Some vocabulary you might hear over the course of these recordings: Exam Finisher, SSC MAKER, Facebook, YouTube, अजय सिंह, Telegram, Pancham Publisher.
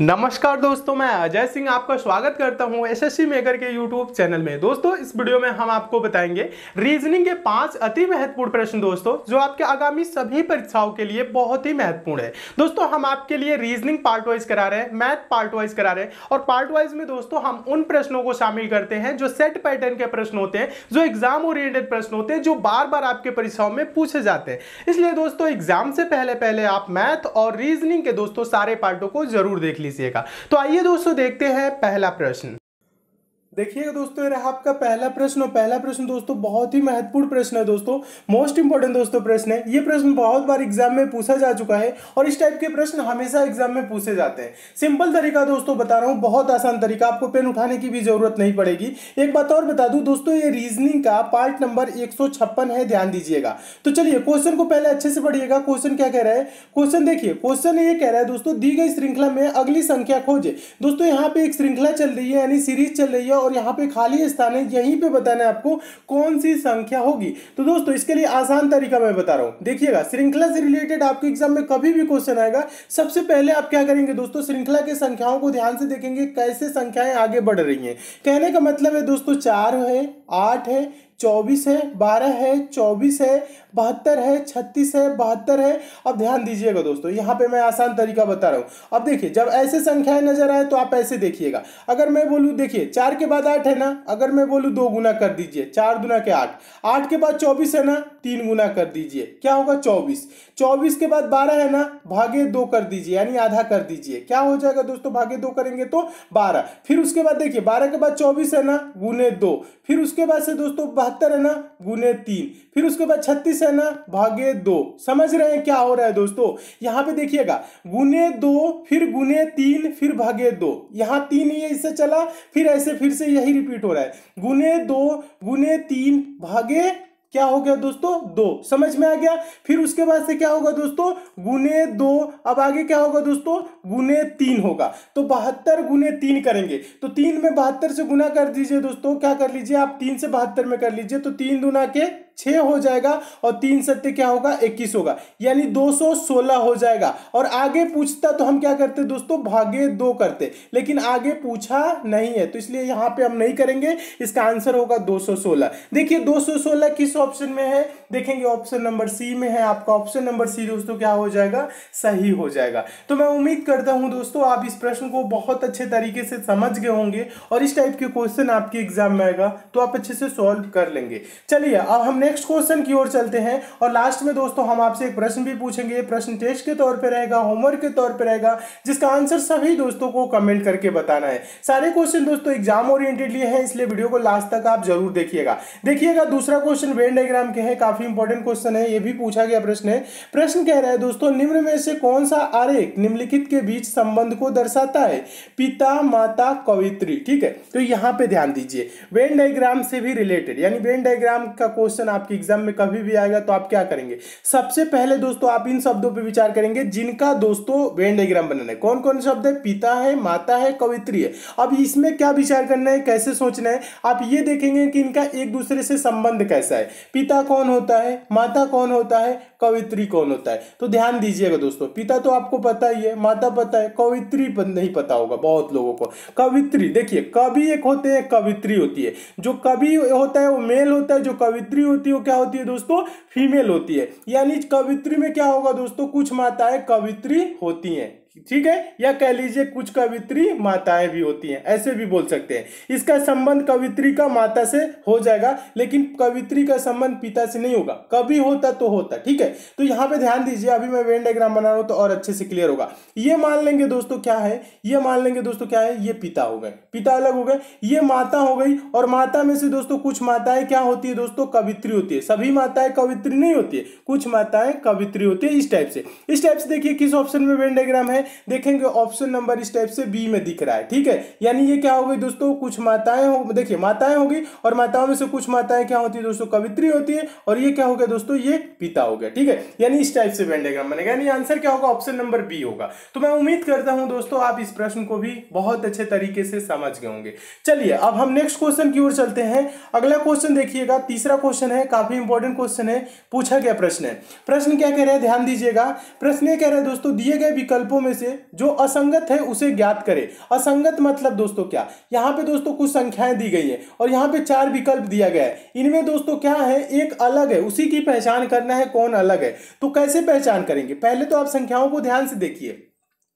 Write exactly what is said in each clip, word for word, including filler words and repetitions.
नमस्कार दोस्तों, मैं अजय सिंह आपका स्वागत करता हूं एसएससी मेकर के यूट्यूब चैनल में। दोस्तों इस वीडियो में हम आपको बताएंगे रीजनिंग के पांच अति महत्वपूर्ण प्रश्न दोस्तों जो आपके आगामी सभी परीक्षाओं के लिए बहुत ही महत्वपूर्ण है। दोस्तों हम आपके लिए रीजनिंग पार्ट वाइज करा रहे हैं, मैथ पार्ट वाइज करा रहे हैं और पार्ट वाइज में दोस्तों हम उन प्रश्नों को शामिल करते हैं जो सेट पैटर्न के प्रश्न होते हैं, जो एग्जाम ओरिएंटेड प्रश्न होते हैं, जो बार बार आपके परीक्षाओं में पूछे जाते हैं। इसलिए दोस्तों एग्जाम से पहले पहले आप मैथ और रीजनिंग के दोस्तों सारे पार्टों को जरूर देख लीजिएगा। तो आइए दोस्तों देखते हैं पहला प्रश्न। देखिएगा दोस्तों, ये रहा आपका पहला प्रश्न। और पहला प्रश्न दोस्तों बहुत ही महत्वपूर्ण प्रश्न है दोस्तों, मोस्ट इंपॉर्टेंट दोस्तों प्रश्न है। ये प्रश्न बहुत बार एग्जाम में पूछा जा चुका है और इस टाइप के प्रश्न हमेशा एग्जाम में पूछे जाते हैं। सिंपल तरीका दोस्तों बता रहा हूँ, बहुत आसान तरीका, आपको पेन उठाने की भी जरूरत नहीं पड़ेगी। एक बात और बता दूँ दोस्तों, ये रीजनिंग का पार्ट नंबर एक सौ छप्पन है, ध्यान दीजिएगा। तो चलिए क्वेश्चन को पहले अच्छे से पढ़िएगा। क्वेश्चन क्या कह रहा है, क्वेश्चन देखिए। क्वेश्चन ये कह रहा है दोस्तों, दी गई श्रृंखला में अगली संख्या खोजे। दोस्तों यहाँ पे एक श्रृंखला चल रही है, यानी सीरीज चल रही है और यहाँ पे खाली स्थान है, यहीं पे बताना है आपको कौन सी संख्या होगी। तो दोस्तों इसके लिए आसान तरीका मैं बता रहा हूं, देखिएगा। श्रृंखला से रिलेटेड आपके एग्जाम में कभी भी क्वेश्चन आएगा, सबसे पहले आप क्या करेंगे दोस्तों, श्रृंखला के संख्याओं को ध्यान से देखेंगे कैसे संख्याएं आगे बढ़ रही हैं। कहने का मतलब है दोस्तों चार है, आठ है, चौबीस है, बारह है, चौबीस है, बहत्तर है, छत्तीस है, बहत्तर है। अब ध्यान दीजिएगा दोस्तों, यहाँ पे मैं आसान तरीका बता रहा हूँ। अब देखिए जब ऐसे संख्याएं नजर आए तो आप ऐसे देखिएगा। अगर मैं बोलूँ, देखिए चार के बाद आठ है ना, अगर मैं बोलूँ दो गुना कर दीजिए, चार दुना के आठ, आठ के बाद चौबीस है ना, तीन गुना कर दीजिए, क्या होगा चौबीस। चौबीस के बाद बारह है ना, भागे दो कर दीजिए, यानी आधा कर दीजिए, क्या हो जाएगा दोस्तों, भागे दो करेंगे तो बारह। फिर उसके बाद देखिए बारह के बाद चौबीस है ना, गुने दो। फिर उसके बाद से दोस्तों बहत्तर है ना, गुने तीन। फिर उसके बाद छत्तीस है ना, भागे दो। समझ रहे हैं क्या हो रहा है दोस्तों, यहाँ पे देखिएगा गुने दो, फिर गुने तीन, फिर भागे दो। यहाँ तीन ये इससे चला, फिर ऐसे फिर से यही रिपीट हो रहा है, गुने दो, गुने तीन, भागे क्या हो गया दोस्तों दो। समझ में आ गया। फिर उसके बाद से क्या होगा दोस्तों, गुने दो, अब आगे क्या होगा दोस्तों, गुने तीन होगा। तो बहत्तर गुने तीन करेंगे, तो तीन में बहत्तर से गुना कर दीजिए दोस्तों, क्या कर लीजिए आप, तीन से बहत्तर में कर लीजिए, तो तीन दुना के छः हो जाएगा और तीन सत्य क्या होगा इक्कीस होगा, यानी दो सौ सोलह हो जाएगा। और आगे पूछता तो हम क्या करते दोस्तों, भागे दो करते, लेकिन आगे पूछा नहीं है तो इसलिए यहाँ पे हम नहीं करेंगे। इसका आंसर होगा दो सौ सोलह। देखिए दो सौ सोलह किस ऑप्शन में है, देखेंगे ऑप्शन नंबर सी में है आपका। ऑप्शन नंबर सी दोस्तों क्या हो जाएगा, सही हो जाएगा। तो मैं उम्मीद करता हूँ दोस्तों आप इस प्रश्न को बहुत अच्छे तरीके से समझ गए होंगे और इस टाइप के क्वेश्चन आपके एग्जाम में आएगा तो आप अच्छे से सॉल्व कर लेंगे। चलिए अब हम नेक्स्ट क्वेश्चन की ओर चलते हैं और लास्ट में दोस्तों हम आपसे एक प्रश्न भी पूछेंगे। प्रश्न टेस्ट के तौर पे रहेगा, होमवर्क के तौर पे रहेगा, जिसका आंसर सभी दोस्तों को कमेंट करके बताना है। सारे क्वेश्चन दोस्तों एग्जाम ओरिएंटेड लिए हैं, इसलिए वीडियो को लास्ट तक आप जरूर देखिएगा। देखिएगा दूसरा क्वेश्चन वेन डायग्राम के है, काफी इंपॉर्टेंट क्वेश्चन है, यह भी पूछा गया प्रश्न है। प्रश्न कह रहा है दोस्तों, निम्न में से कौन सा आरेख निम्नलिखित के बीच संबंध को दर्शाता है, पिता, माता, कवित्री। ठीक है, तो यहाँ पे ध्यान दीजिए वेन डायग्राम से भी रिलेटेड, यानी वेन डायग्राम का क्वेश्चन आपके एग्जाम में कभी भी आएगा तो आप क्या करेंगे, सबसे पहले दोस्तों आप इन शब्दों पे विचार करेंगे जिनका दोस्तों वेन डायग्राम बनाना है। कौन कौन शब्द है, पिता है, माता है, कवित्री है। अब इसमें क्या विचार करना है, कैसे सोचना है, आप ये देखेंगे कि इनका एक दूसरे से संबंध कैसा है। पिता कौन होता है, माता कौन होता है, कवित्री कौन होता है। तो ध्यान दीजिएगा दोस्तों, पिता तो आपको पता ही है, माता पता है, कवित्री नहीं पता होगा बहुत लोगों को। कवित्री देखिए, कवि एक होते हैं, कवित्री होती है। जो कवि होता है वो मेल होता है, जो कवित्री होती है वो क्या होती है दोस्तों, फीमेल होती है। यानी कवित्री में क्या होगा दोस्तों, कुछ माताएं कवित्री होती हैं, ठीक है, या कह लीजिए कुछ कवित्री माताएं भी होती हैं, ऐसे भी बोल सकते हैं। इसका संबंध कवित्री का माता से हो जाएगा, लेकिन कवित्री का संबंध पिता से नहीं होगा, कभी होता तो होता। ठीक है, तो यहाँ पे ध्यान दीजिए, अभी मैं वेन डायग्राम बना रहा हूँ तो और अच्छे से क्लियर होगा। ये मान लेंगे दोस्तों क्या है, ये मान लेंगे दोस्तों क्या है, ये पिता हो गए, पिता अलग हो गए, ये माता हो गई। और माता में से दोस्तों कुछ माताएं क्या होती है दोस्तों, कवित्री होती है। सभी माताएं कवित्री नहीं होती है, कुछ माताएं कवित्री होती है। इस टाइप से इस टाइप से देखिए किस ऑप्शन में वेन डायग्राम है, देखेंगे ऑप्शन नंबर इस टाइप से बी में दिख रहा है। ठीक है, यानी ये क्या हो गई दोस्तों, कुछ माताएं हो, देखिए माताएं हो गई और माताओं में से कुछ माताएं क्या होती है दोस्तों, कवित्री होती है। और ये क्या हो गया दोस्तों, ये पिता हो गया। ठीक है, यानी इस टाइप से वेन डायग्राम बनेगा, यानी आंसर क्या होगा, ऑप्शन नंबर बी होगा। तो मैं उम्मीद करता हूं दोस्तों आप इस प्रश्न को भी बहुत अच्छे तरीके से समझ गए होंगे। चलिए अब हम नेक्स्ट क्वेश्चन की ओर चलते हैं। अगला क्वेश्चन देखिएगा, तीसरा क्वेश्चन है, काफी इंपॉर्टेंट क्वेश्चन है, पूछा गया प्रश्न है। प्रश्न क्या कह रहा है, ध्यान दीजिएगा। प्रश्न कह रहा है दोस्तों, दिए गए विकल्पों में से जो असंगत है उसे ज्ञात करें। असंगत मतलब दोस्तों क्या, यहाँ पे दोस्तों कुछ संख्याएं दी गई है और यहाँ पे चार विकल्प दिया गया है। इनमें दोस्तों क्या है, एक अलग है, उसी की पहचान करना है कौन अलग है। तो कैसे पहचान करेंगे, पहले तो आप संख्याओं को ध्यान से देखिए।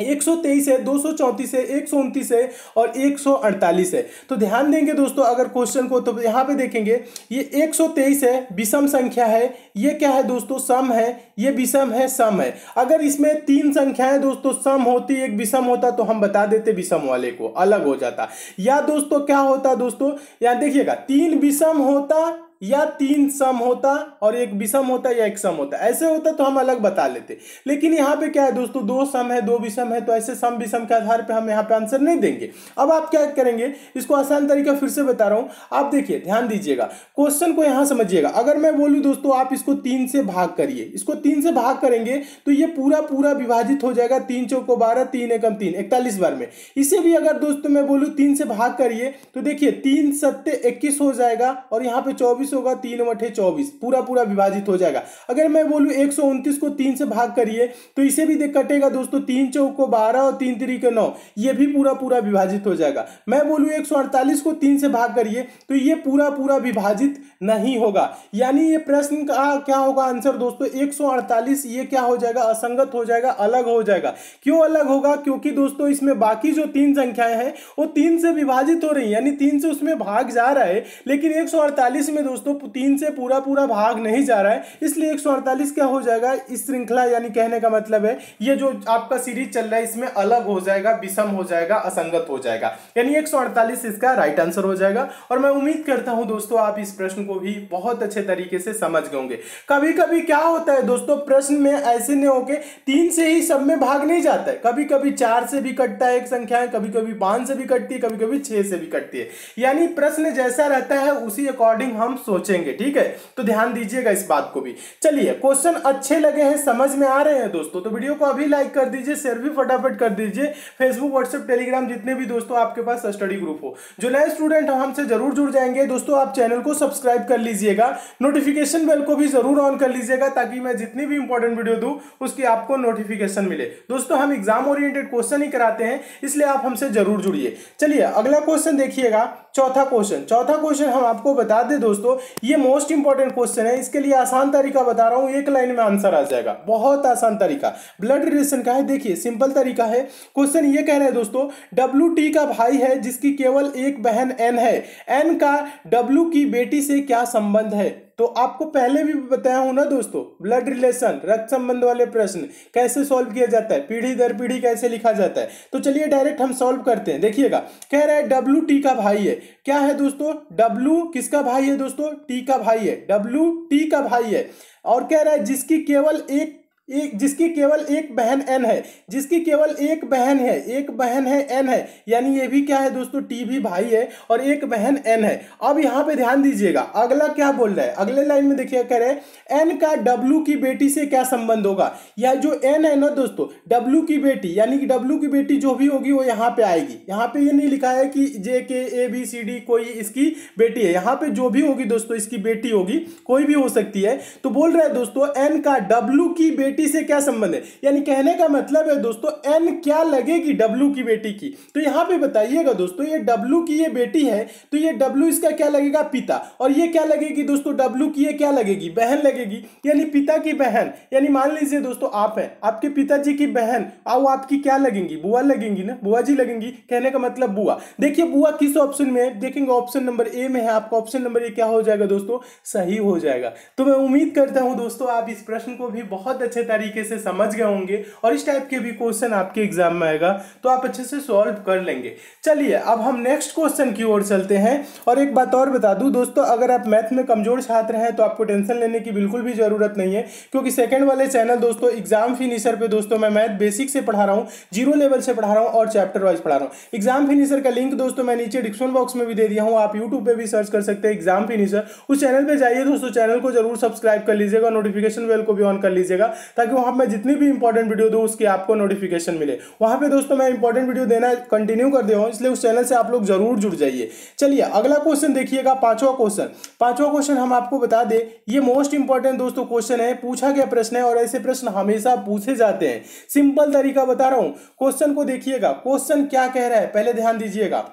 एक सौ तेईस है, दो सौ चौंतीस है, एक सौ उनतीस है और एक सौ अड़तालीस है। तो ध्यान देंगे दोस्तों अगर क्वेश्चन को, तो यहाँ पे देखेंगे ये एक सौ तेईस है, विषम संख्या है। ये क्या है दोस्तों, सम है। ये विषम है, सम है। अगर इसमें तीन संख्याएं दोस्तों सम होती, एक विषम होता, तो हम बता देते विषम वाले को, अलग हो जाता। या दोस्तों क्या होता दोस्तों, यहाँ देखिएगा तीन विषम होता या तीन सम होता और एक विषम होता या एक सम होता, ऐसे होता तो हम अलग बता लेते। लेकिन यहाँ पे क्या है दोस्तों, दो सम है, दो विषम है, तो ऐसे सम विषम के आधार पे हम यहाँ पे आंसर नहीं देंगे। अब आप क्या करेंगे, इसको आसान तरीका फिर से बता रहा हूँ, आप देखिए ध्यान दीजिएगा, क्वेश्चन को यहाँ समझिएगा। अगर मैं बोलूँ दोस्तों आप इसको तीन से भाग करिए, इसको तीन से भाग करेंगे तो ये पूरा पूरा विभाजित हो जाएगा। तीन चौको बारह, तीन एकम तीन, इकतालीस बार में। इसे भी अगर दोस्तों मैं बोलूँ तीन से भाग करिए तो देखिए तीन सत्ते इक्कीस हो जाएगा और यहाँ पे चौबीस होगा, तीन बटे चौबीस, पूरा पूरा विभाजित हो जाएगा। अगर मैं बोलूं एक सौ उनतीस को तीन से भाग करिए तो इसे भी कटेगा दोस्तों, तीन चौक को बारह और तीन तीन को नौ, ये भी पूरा पूरा विभाजित हो जाएगा। मैं बोलूं एक सौ अड़तालीस को तीन से भाग करिए तो ये पूरा पूरा विभाजित नहीं होगा। यानी ये प्रश्न का क्या होगा आंसर दोस्तों, एक सौ अड़तालीस ये क्या हो जाएगा, असंगत हो जाएगा, अलग हो जाएगा। क्यों अलग होगा, क्योंकि दोस्तों इसमें बाकी जो तीन संख्याएं हैं वो तीन से विभाजित हो रही है, यानी तीन से उसमें भाग जा रहा है, लेकिन एक सौ अड़तालीस में तो तीन से पूरा पूरा भाग नहीं जा रहा है, इसलिए एक सौ अड़तालीस क्या हो जाएगा, इस श्रृंखला यानी कहने का मतलब है ये जो आपका सीरीज चल रहा है इसमें अलग हो जाएगा, विषम हो जाएगा, असंगत हो जाएगा। यानी एक सौ अड़तालीस इसका राइट आंसर हो जाएगा। और मैं उम्मीद करता हूं दोस्तों आप इस प्रश्न को भी बहुत अच्छे तरीके से समझ गए होंगे। कभी कभी क्या होता है दोस्तों, प्रश्न में ऐसे नहीं होके तीन से ही सब में भाग नहीं जाता है, कभी कभी चार से भी कटता है एक संख्या, कभी कभी पांच से भी कटती है, कभी कभी छह से भी कटती है। यानी प्रश्न जैसा रहता है उसी अकॉर्डिंग हम सोचेंगे, ठीक है। तो ध्यान दीजिएगा इस बात को भी। चलिए क्वेश्चन अच्छे लगे हैं, समझ में आ रहे हैं दोस्तों, तो वीडियो को अभी लाइक कर दीजिए, शेयर भी फटाफट कर दीजिए। फेसबुक, व्हाट्सएप, टेलीग्राम जितने भी दोस्तों आपके पास स्टडी ग्रुप हो, जो नए स्टूडेंट हम हमसे जरूर जुड़ जाएंगे दोस्तों। आप चैनल को सब्सक्राइब कर लीजिएगा, नोटिफिकेशन बेल को भी जरूर ऑन कर लीजिएगा, ताकि मैं जितनी भी इंपॉर्टेंट वीडियो दूं उसकी आपको नोटिफिकेशन मिले। दोस्तों हम एग्जाम ओरिएंटेड क्वेश्चन ही कराते हैं, इसलिए आप हमसे जरूर जुड़िए। चलिए अगला क्वेश्चन देखिएगा, चौथा क्वेश्चन। चौथा क्वेश्चन हम आपको बता दें दोस्तों, ये मोस्ट इंपॉर्टेंट क्वेश्चन है, इसके लिए आसान तरीका बता रहा हूं, एक लाइन में आंसर आ जाएगा, बहुत आसान तरीका। ब्लड रिलेशन का है, देखिए सिंपल तरीका है। क्वेश्चन ये कह रहा है दोस्तों, डब्ल्यू टी का भाई है जिसकी केवल एक बहन एन है, एन का डब्ल्यू की बेटी से क्या संबंध है। तो आपको पहले भी बताया हूं ना दोस्तों, ब्लड रिलेशन रक्त संबंध वाले प्रश्न कैसे सॉल्व किया जाता है, पीढ़ी दर पीढ़ी कैसे लिखा जाता है। तो चलिए डायरेक्ट हम सॉल्व करते हैं। देखिएगा कह रहा है डब्ल्यू टी का भाई है, क्या है दोस्तों, डब्ल्यू किसका भाई है दोस्तों, टी का भाई है, डब्ल्यू टी का भाई है। और कह रहा है जिसकी केवल एक एक जिसकी केवल एक बहन एन है, जिसकी केवल एक बहन है, एक बहन है एन है, यानी ये भी क्या है दोस्तों, टी भी भाई है और एक बहन एन है। अब यहाँ पे ध्यान दीजिएगा अगला क्या बोल रहा है, अगले लाइन में देखिए कह रहे हैं एन का डब्ल्यू की बेटी से क्या संबंध होगा। या जो एन है ना दोस्तों, डब्ल्यू की बेटी यानी कि डब्ल्यू की बेटी जो भी होगी वो यहाँ पे आएगी। यहाँ पे ये नहीं लिखा है कि जे के ए बी सी डी कोई इसकी बेटी है, यहाँ पे जो भी होगी दोस्तों इसकी बेटी होगी, कोई भी हो सकती है। तो बोल रहा है दोस्तों एन का डब्ल्यू की बेटी से क्या संबंध है, यानी कहने का मतलब है दोस्तों एन क्या लगेगी डब्ल्यू की बेटी की। तो यहां पे बताइएगा दोस्तों ये डब्ल्यू की ये बेटी है, तो ये डब्ल्यू इसका क्या लगेगा, पिता, और ये क्या लगेगी दोस्तों, डब्ल्यू की ये क्या लगेगी, बहन लगेगी, यानी पिता की बहन। यानी मान लीजिए दोस्तों आप हैं, आपके पिताजी की बहन, आओ आपकी क्या लगेंगी, बुआ लगेंगी ना, बुआ जी लगेंगी, कहने का मतलब बुआ। देखिए बुआ किस ऑप्शन में है, देखेंगे ऑप्शन नंबर ए में है आपका, ऑप्शन नंबर ए क्या हो जाएगा दोस्तों, सही हो जाएगा। तो मैं उम्मीद करता हूं दोस्तों आप इस प्रश्न को भी बहुत अच्छे तरीके से समझ गए होंगे और इस टाइप के भी क्वेश्चन आपके एग्जाम में आएगा तो आप अच्छे से सॉल्व कर लेंगे। चलिए अब हम नेक्स्ट क्वेश्चन की ओर चलते हैं। और एक बात और बता दूं दोस्तों, अगर आप मैथ में कमजोर छात्र हैं तो आपको टेंशन लेने की बिल्कुल भी जरूरत नहीं है, क्योंकि सेकंड वाले चैनल दोस्तों एग्जाम फिनिशर पे दोस्तों मैं मैथ बेसिक से पढ़ा रहा हूँ, जीरो लेवल से पढ़ा रहा हूँ और चैप्टर वाइज पढ़ा रहा हूँ। एग्जाम फिनिशर का लिंक दोस्तों मैं नीचे डिस्क्रिप्शन बॉक्स में भी दे दिया हूँ, आप यूट्यूब पर भी सर्च कर सकते हैं एग्जाम फिनिशर, उस चैनल पर जाइए दोस्तों, चैनल को जरूर सब्सक्राइब कर लीजिएगा, नोटिफिकेशन बेल को भी ऑन कर लीजिएगा ताकि वहाँ मैं जितनी भी इंपॉर्टेंट वीडियो दूँ उसकी आपको नोटिफिकेशन मिले। वहाँ पे दोस्तों मैं इंपॉर्टेंट वीडियो देना कंटिन्यू कर देता हूँ, इसलिए उस चैनल से आप लोग जरूर जुड़ जाइए। चलिए अगला क्वेश्चन देखिएगा, पांचवा क्वेश्चन। पांचवा क्वेश्चन हम आपको बता दें, ये मोस्ट इंपॉर्टेंट दोस्तों क्वेश्चन है, पूछा गया प्रश्न है और ऐसे प्रश्न हमेशा पूछे जाते हैं। सिंपल तरीका बता रहा हूँ, क्वेश्चन को देखिएगा, क्वेश्चन क्या कह रहा है पहले ध्यान दीजिएगा।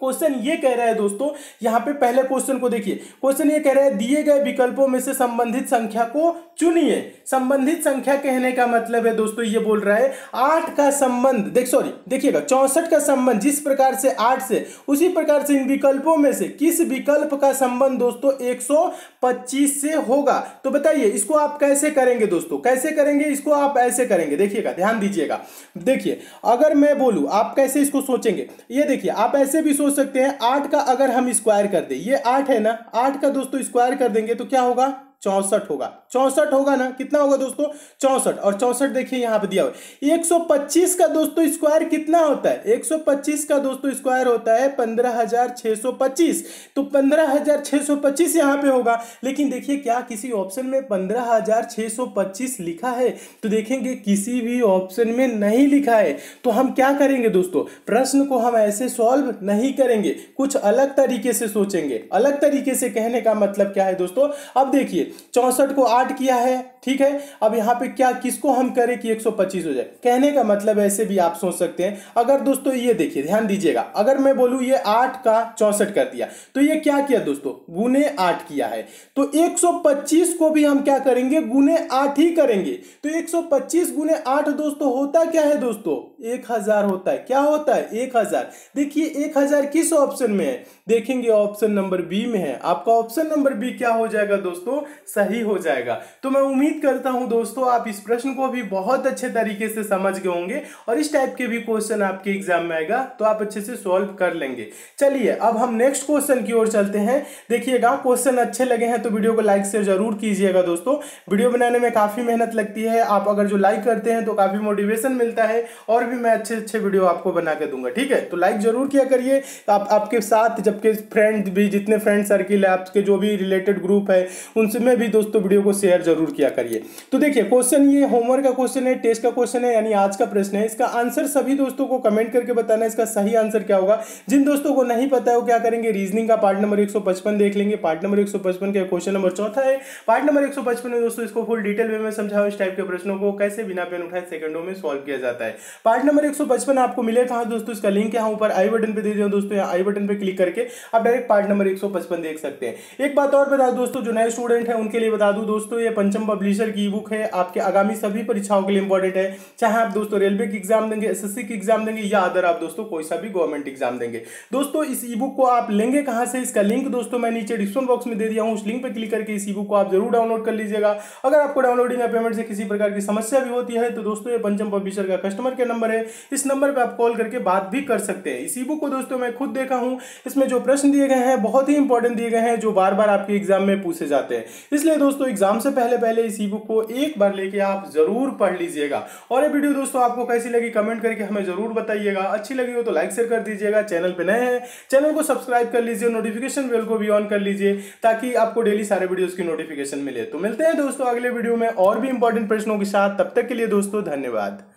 क्वेश्चन ये कह रहा है दोस्तों, यहाँ पे पहले क्वेश्चन को देखिए, क्वेश्चन ये कह रहा है दिए गए विकल्पों में से संबंधित संख्या को चुनिए। संबंधित संख्या कहने का मतलब है दोस्तों ये बोल रहा है आठ का संबंध देख सॉरी देखिएगा चौसठ का संबंध जिस प्रकार से आठ से, उसी प्रकार से इन विकल्पों में से किस विकल्प का संबंध दोस्तों एक सौ पच्चीस से होगा। तो बताइए इसको आप कैसे करेंगे दोस्तों, कैसे करेंगे इसको आप ऐसे करेंगे। देखिएगा ध्यान दीजिएगा, देखिए अगर मैं बोलूँ आप कैसे इसको सोचेंगे, ये देखिए आप ऐसे भी सोच सकते हैं। आठ का अगर हम स्क्वायर कर दें, ये आठ है ना, आठ का दोस्तों स्क्वायर कर देंगे तो क्या होगा, चौसठ होगा। चौसठ होगा ना, कितना होगा दोस्तों चौसठ, और चौसठ देखिए यहाँ पे दिया हुआ। एक सौ पच्चीस का दोस्तों स्क्वायर कितना होता है, एक सौ पच्चीस का दोस्तों स्क्वायर होता है पंद्रह हज़ार छह सौ पच्चीस। तो पंद्रह हज़ार छह सौ पच्चीस यहाँ पे होगा, लेकिन देखिए क्या किसी ऑप्शन में पंद्रह हज़ार छह सौ पच्चीस लिखा है, तो देखेंगे किसी भी ऑप्शन में नहीं लिखा है। तो हम क्या करेंगे दोस्तों, प्रश्न को हम ऐसे सॉल्व नहीं करेंगे, कुछ अलग तरीके से सोचेंगे। अलग तरीके से कहने का मतलब क्या है दोस्तों, अब देखिए चौसठ को आठ किया है, ठीक है, अब यहाँ पे क्या किसको हम करें कि एक सौ पच्चीस हो जाए, कहने का मतलब ऐसे भी आप सोच सकते हैं। अगर दोस्तों ये देखिए ध्यान दीजिएगा, अगर मैं बोलूँ ये आठ का चौसठ कर दिया, तो ये क्या किया दोस्तों गुने आठ किया है, तो एक सौ पच्चीस को भी हम क्या करेंगे गुने आठ ही करेंगे। तो एक सौ पच्चीस गुने आठ दोस्तों होता क्या है दोस्तों एक हजार होता है, क्या होता है एक हजार। देखिए एक हजार किस ऑप्शन में है, देखेंगे ऑप्शन नंबर बी में है। आपका ऑप्शन नंबर बी क्या हो जाएगा दोस्तों सही हो जाएगा। तो मैं उम्मीद करता हूं दोस्तों आप इस प्रश्न को भी बहुत अच्छे तरीके से समझ गए होंगे, और इस टाइप के भी क्वेश्चन आपके एग्जाम में आएगा तो आप अच्छे से सॉल्व कर लेंगे। चलिए अब हम नेक्स्ट क्वेश्चन की ओर चलते हैं। देखिएगा क्वेश्चन अच्छे लगे हैं तो वीडियो को लाइक से जरूर कीजिएगा दोस्तों, वीडियो बनाने में काफ़ी मेहनत लगती है, आप अगर जो लाइक करते हैं तो काफ़ी मोटिवेशन मिलता है, और भी मैं अच्छे अच्छे वीडियो आपको बना के दूंगा, ठीक है। तो लाइक जरूर किया करिए, आप आपके साथ जबकि फ्रेंड भी जितने फ्रेंड सर्किल है आपके जो भी रिलेटेड ग्रुप है उनसे में भी दोस्तों वीडियो को शेयर जरूर किया करिए। तो देखिए क्वेश्चन ये होमवर्क का क्वेश्चन है, टेस्ट का क्वेश्चन है, यानी आज का प्रश्न है। इसका आंसर सभी दोस्तों को कमेंट करके बताना है, इसका सही आंसर क्या होगा। जिन दोस्तों को नहीं पता है वो क्या करेंगे, रीजनिंग का पार्ट नंबर एक सौ पचपन देख लेंगे, पार्ट नंबर एक सौ पचपन का क्वेश्चन नंबर चौथा है। पार्ट नंबर एक सौ पचपन में दोस्तों इसको फुल डिटेल में मैं समझाऊं, इस टाइप के प्रश्नों को कैसे बिना पेन उठाए सेकंडों में सॉल्व किया जाता है। पार्ट नंबर एक सौ पचपन आपको मिले कहां दोस्तों, इसका लिंक यहाँ ऊपर आई बटन पे दे दिया दोस्तों, यहाँ आई बटन पे क्लिक करके आप डायरेक्ट पार्ट नंबर एक सौ पचपन देख सकते हैं। एक बात और बता दोस्तों, जो नए स्टूडेंट है उनके लिए बता दूं दोस्तों, ये पंचम पब्लिशर की ई बुक है, आपके आगामी सभी परीक्षाओं के लिए इंपॉर्टेंट है, चाहे आप दोस्तों रेलवे की एग्जाम देंगे, एसएससी की एग्जाम देंगे, या अदर आप दोस्तों कोई सा भी गवर्नमेंट एग्जाम देंगे। दोस्तों इस ई बुक को आप लेंगे कहां से, इसका लिंक दोस्तों मैं नीचे डिस्क्रिप्शन बॉक्स में दे दिया हूं, उस लिंक पर क्लिक करके इस ई बुक को आप जरूर डाउनलोड कर लीजिएगा। अगर आपको डाउनलोडिंग या पेमेंट से किसी प्रकार की समस्या भी होती है तो दोस्तों ये पंचम पब्लिशर का कस्टमर केयर नंबर है, इस नंबर पर आप कॉल करके बात भी कर सकते हैं। इस ई बुक को दोस्तों मैं खुद देखा हूं, इसमें जो प्रश्न दिए गए हैं बहुत ही इंपॉर्टेंट दिए गए हैं, जो बार बार आपके एग्जाम में पूछे जाते हैं, इसलिए दोस्तों एग्जाम से पहले पहले इस ई बुक को एक बार लेके आप जरूर पढ़ लीजिएगा। और ये वीडियो दोस्तों आपको कैसी लगी कमेंट करके हमें जरूर बताइएगा, अच्छी लगी हो तो लाइक शेयर कर दीजिएगा, चैनल पे नए हैं चैनल को सब्सक्राइब कर लीजिए, नोटिफिकेशन बेल को भी ऑन कर लीजिए ताकि आपको डेली सारे वीडियोस की नोटिफिकेशन मिले। तो मिलते हैं दोस्तों अगले वीडियो में और भी इंपॉर्टेंट प्रश्नों के साथ, तब तक के लिए दोस्तों धन्यवाद।